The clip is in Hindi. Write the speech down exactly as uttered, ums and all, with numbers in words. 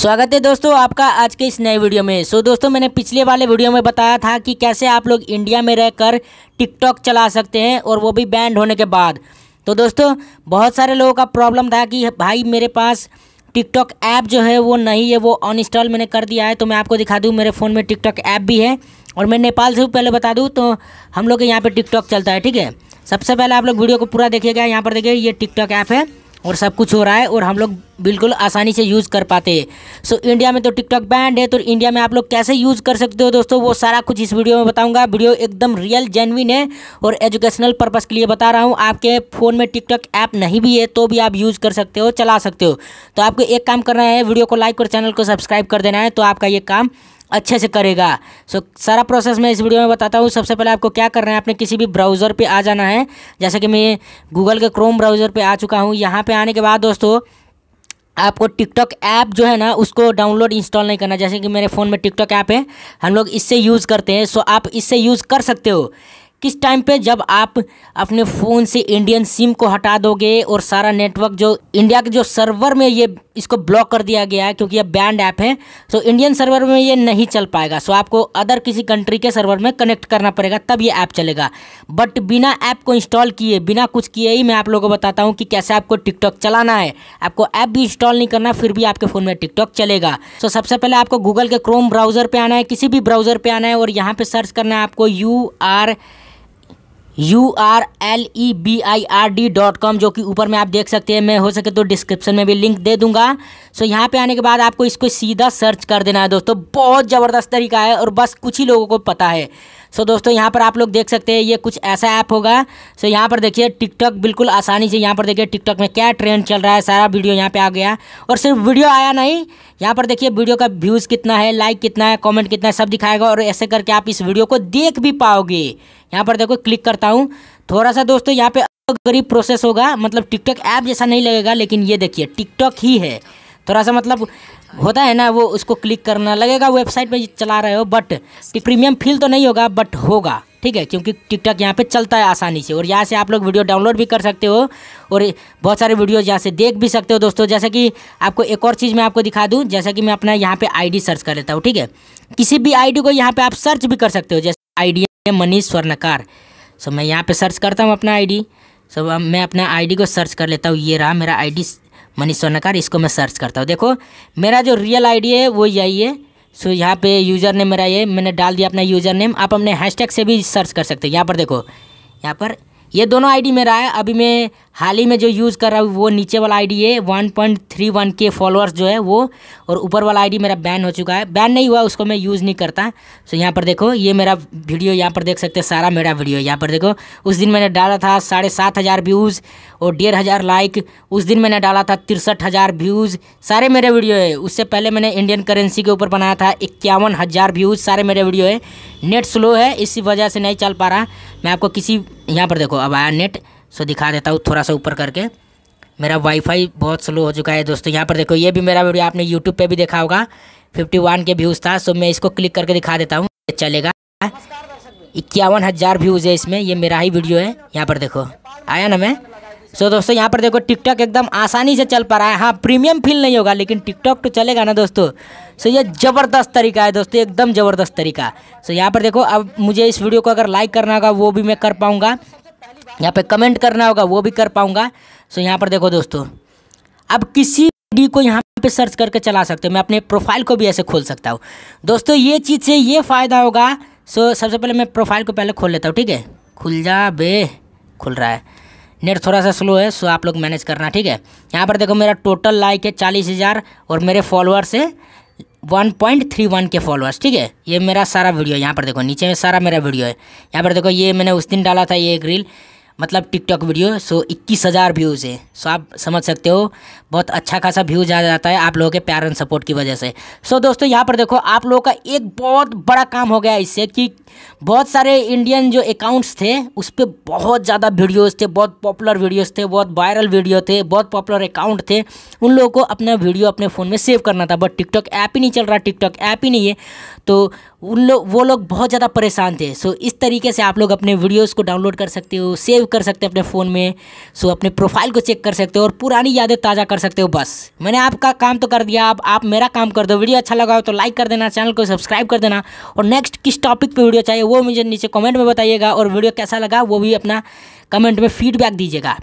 स्वागत है दोस्तों आपका आज के इस नए वीडियो में। सो so, दोस्तों मैंने पिछले वाले वीडियो में बताया था कि कैसे आप लोग इंडिया में रहकर टिकटॉक चला सकते हैं और वो भी बैंड होने के बाद। तो दोस्तों बहुत सारे लोगों का प्रॉब्लम था कि भाई मेरे पास टिकटॉक ऐप जो है वो नहीं है, वो अनइंस्टॉल मैंने कर दिया है। तो मैं आपको दिखा दूँ मेरे फ़ोन में टिकटॉक ऐप भी है और मैं नेपाल से भी पहले बता दूँ तो हम लोग के यहाँ पर टिकटॉक चलता है, ठीक है। सबसे पहले आप लोग वीडियो को पूरा देखिएगा। यहाँ पर देखिए ये टिकटॉक ऐप है और सब कुछ हो रहा है और हम लोग बिल्कुल आसानी से यूज़ कर पाते हैं। सो so, इंडिया में तो टिकटॉक बैंड है, तो इंडिया में आप लोग कैसे यूज़ कर सकते हो दोस्तों वो सारा कुछ इस वीडियो में बताऊंगा। वीडियो एकदम रियल जेन्युइन है और एजुकेशनल पर्पस के लिए बता रहा हूं। आपके फ़ोन में टिकटॉक ऐप नहीं भी है तो भी आप यूज़ कर सकते हो, चला सकते हो। तो आपको एक काम करना है, वीडियो को लाइक और चैनल को सब्सक्राइब कर देना है, तो आपका ये काम अच्छे से करेगा। सो so, सारा प्रोसेस मैं इस वीडियो में बताता हूँ। सबसे पहले आपको क्या करना है, आपने किसी भी ब्राउज़र पे आ जाना है। जैसे कि मैं गूगल के क्रोम ब्राउज़र पे आ चुका हूँ। यहाँ पे आने के बाद दोस्तों आपको टिकटॉक ऐप जो है ना उसको डाउनलोड इंस्टॉल नहीं करना। जैसे कि मेरे फ़ोन में टिकटॉक ऐप है, हम लोग इससे यूज़ करते हैं। सो so, आप इससे यूज़ कर सकते हो किस टाइम पे, जब आप अपने फ़ोन से इंडियन सिम को हटा दोगे और सारा नेटवर्क जो इंडिया के जो सर्वर में ये इसको ब्लॉक कर दिया गया है क्योंकि ये बैंड ऐप है, तो इंडियन सर्वर में ये नहीं चल पाएगा। सो आपको अदर किसी कंट्री के सर्वर में कनेक्ट करना पड़ेगा तब ये ऐप चलेगा। बट बिना ऐप को इंस्टॉल किए, बिना कुछ किए ही मैं आप लोगों को बताता हूँ कि कैसे आपको टिकटॉक चलाना है। आपको ऐप भी इंस्टॉल नहीं करना, फिर भी आपके फ़ोन में टिकटॉक चलेगा। सो सबसे पहले आपको गूगल के क्रोम ब्राउज़र पर आना है, किसी भी ब्राउज़र पर आना है और यहाँ पर सर्च करना है आपको you are U R L E B I R D dot com, जो कि ऊपर में आप देख सकते हैं। मैं हो सके तो डिस्क्रिप्शन में भी लिंक दे दूंगा। सो यहाँ पे आने के बाद आपको इसको सीधा सर्च कर देना है दोस्तों। बहुत ज़बरदस्त तरीका है और बस कुछ ही लोगों को पता है। सो दोस्तों यहाँ पर आप लोग देख सकते हैं ये कुछ ऐसा ऐप होगा। सो यहाँ पर देखिए टिकटॉक बिल्कुल आसानी से, यहाँ पर देखिए टिकटॉक में क्या ट्रेंड चल रहा है सारा वीडियो यहाँ पर आ गया। और सिर्फ वीडियो आया नहीं, यहाँ पर देखिए वीडियो का व्यूज़ कितना है, लाइक कितना है, कॉमेंट कितना है, सब दिखाएगा। और ऐसे करके आप इस वीडियो को देख भी पाओगे। यहाँ पर देखो क्लिक करता हूँ थोड़ा सा दोस्तों, यहाँ पे गरीब प्रोसेस होगा, मतलब टिकटॉक ऐप जैसा नहीं लगेगा, लेकिन ये देखिए टिकटॉक ही है। थोड़ा सा मतलब होता है ना वो, उसको क्लिक करना लगेगा वेबसाइट पे चला रहे हो, बट प्रीमियम फील तो नहीं होगा बट होगा, ठीक है, क्योंकि टिकटॉक यहाँ पे चलता है आसानी से। और यहाँ से आप लोग वीडियो डाउनलोड भी कर सकते हो और बहुत सारे वीडियोज़ यहाँ से देख भी सकते हो दोस्तों। जैसे कि आपको एक और चीज़ मैं आपको दिखा दूँ, जैसे कि मैं अपना यहाँ पर आई डी सर्च कर लेता हूँ, ठीक है। किसी भी आई डी को यहाँ पर आप सर्च भी कर सकते हो, जैसे आई डी मनीष स्वर्णकार। सो मैं यहाँ पे सर्च करता हूँ अपना आईडी। सो मैं अपना आईडी को सर्च कर लेता हूँ। ये रहा मेरा आईडी मनीष स्वर्णकार, इसको मैं सर्च करता हूँ। देखो मेरा जो रियल आईडी है वो यही है। सो so, यहाँ पे यूज़र नेम मेरा ये, मैंने डाल दिया अपना यूज़र नेम। आप अपने हैशटैग से भी सर्च कर सकते हो। यहाँ पर देखो, यहाँ पर ये दोनों आईडी मेरा है। अभी मैं हाल ही में जो यूज़ कर रहा हूँ वो नीचे वाला आईडी है, one point three one K followers जो है वो, और ऊपर वाला आईडी मेरा बैन हो चुका है। बैन नहीं हुआ, उसको मैं यूज़ नहीं करता। सो यहाँ पर देखो ये मेरा वीडियो, यहाँ पर देख सकते हैं सारा मेरा वीडियो। यहाँ पर देखो उस दिन मैंने डाला था साढ़े सात हज़ार व्यूज़ और डेढ़ हज़ार लाइक। उस दिन मैंने डाला था तिरसठ हज़ार व्यूज़, सारे मेरे वीडियो है। उससे पहले मैंने इंडियन करेंसी के ऊपर बनाया था, इक्यावन हज़ार व्यूज़, सारे मेरे वीडियो है। नेट स्लो है, इसी वजह से नहीं चल पा रहा। मैं आपको किसी, यहाँ पर देखो अब आया नेट, सो दिखा देता हूँ थोड़ा सा ऊपर करके। मेरा वाईफाई बहुत स्लो हो चुका है दोस्तों। यहाँ पर देखो ये भी मेरा वीडियो आपने यूट्यूब पे भी देखा होगा, इक्यावन के व्यूज़ था। सो मैं इसको क्लिक करके दिखा देता हूँ, चलेगा। इक्यावन हज़ार व्यूज़ है इसमें, ये मेरा ही वीडियो है। यहाँ पर देखो आया ना मैं। सो so, दोस्तों यहाँ पर देखो टिकटॉक एकदम आसानी से चल पा रहा है। हाँ प्रीमियम फील नहीं होगा लेकिन टिकटॉक तो चलेगा ना दोस्तों। सो so, ये ज़बरदस्त तरीका है दोस्तों, एकदम ज़बरदस्त तरीका। सो so, यहाँ पर देखो अब मुझे इस वीडियो को अगर लाइक करना होगा वो भी मैं कर पाऊँगा, यहाँ पे कमेंट करना होगा वो भी कर पाऊँगा। सो so, यहाँ पर देखो दोस्तों अब किसी डी को यहाँ पे सर्च करके चला सकते हो। मैं अपने प्रोफाइल को भी ऐसे खोल सकता हूँ दोस्तों। ये चीज़ से ये फ़ायदा होगा। सो सबसे पहले मैं प्रोफाइल को पहले खोल लेता हूँ, ठीक है। खुल जा बे, खुल रहा है। नेट थोड़ा सा स्लो है, सो आप लोग मैनेज करना, ठीक है। यहाँ पर देखो मेरा टोटल लाइक है चालीस हज़ार और मेरे फॉलोअर्स है one point three one K followers, ठीक है। ये मेरा सारा वीडियो, यहाँ पर देखो नीचे में सारा मेरा वीडियो है। यहाँ पर देखो ये मैंने उस दिन डाला था ये एक रील, मतलब टिकटॉक वीडियो। सो इक्कीस हज़ार व्यूज़ है। सो आप समझ सकते हो बहुत अच्छा खासा व्यूज़ आ जाता है आप लोगों के प्यार एंड सपोर्ट की वजह से। सो दोस्तों यहाँ पर देखो आप लोगों का एक बहुत बड़ा काम हो गया इससे, कि बहुत सारे इंडियन जो अकाउंट्स थे उस पर बहुत ज़्यादा वीडियोज़ थे, बहुत पॉपुलर वीडियोज़ थे, बहुत वायरल वीडियो थे, बहुत पॉपुलर अकाउंट थे। उन लोगों को अपना वीडियो अपने फ़ोन में सेव करना था, बट टिकटॉक ऐप ही नहीं चल रहा, टिकटॉक ऐप ही नहीं है। तो उन लोग वो लोग बहुत ज़्यादा परेशान थे। सो इस तरीके से आप लोग अपने वीडियोज़ को डाउनलोड कर सकते हो, सेव कर सकते हैं अपने फ़ोन में। सो अपने प्रोफाइल को चेक कर सकते हो और पुरानी यादें ताज़ा कर सकते हो। बस मैंने आपका काम तो कर दिया, आप, आप मेरा काम कर दो। वीडियो अच्छा लगा हो तो लाइक कर देना, चैनल को सब्सक्राइब कर देना और नेक्स्ट किस टॉपिक पर वीडियो चाहिए वो मुझे नीचे कॉमेंट में बताइएगा और वीडियो कैसा लगा वो भी अपना कमेंट में फीडबैक दीजिएगा।